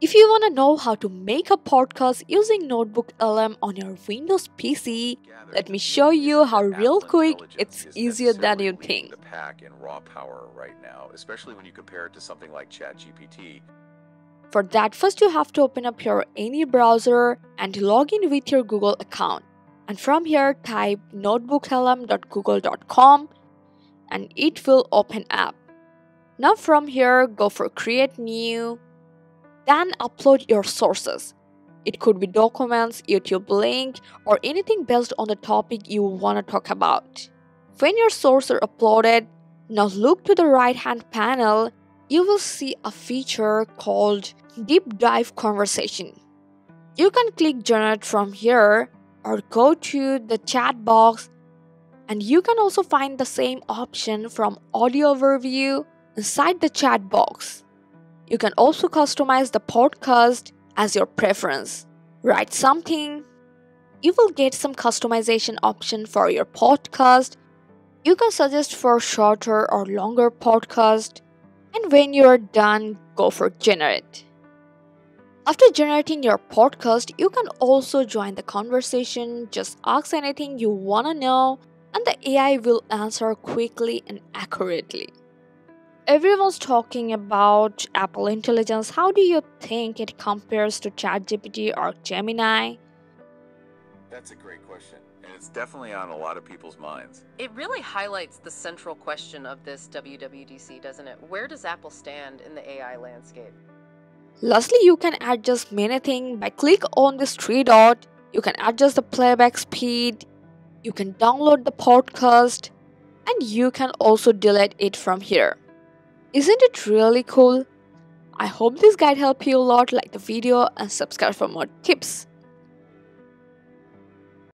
If you want to know how to make a podcast using Notebook LM on your Windows PC, let me show you how real quick it's easier than you think. The pack in raw power right now, especially when you compare it to something like ChatGPT. For that, first you have to open up your any browser and log in with your Google account. And from here, type notebooklm.google.com and it will open up. Now from here, go for Create New. Then upload your sources. It could be documents, YouTube link, or anything based on the topic you want to talk about. When your sources are uploaded, now look to the right-hand panel, you will see a feature called Deep Dive Conversation. You can click Generate from here or go to the chat box, and you can also find the same option from Audio Overview inside the chat box. You can also customize the podcast as your preference. Write something. You will get some customization option for your podcast. You can suggest for shorter or longer podcast. And when you are done, go for Generate. After generating your podcast, you can also join the conversation. Just ask anything you want to know, and the AI will answer quickly and accurately. Everyone's talking about Apple Intelligence. How do you think it compares to ChatGPT or Gemini? That's a great question, and it's definitely on a lot of people's minds. It really highlights the central question of this WWDC, doesn't it? Where does Apple stand in the AI landscape? Lastly, you can adjust many things by click on this three dot. You can adjust the playback speed. You can download the podcast, and you can also delete it from here. Isn't it really cool? I hope this guide helped you a lot. Like the video and subscribe for more tips.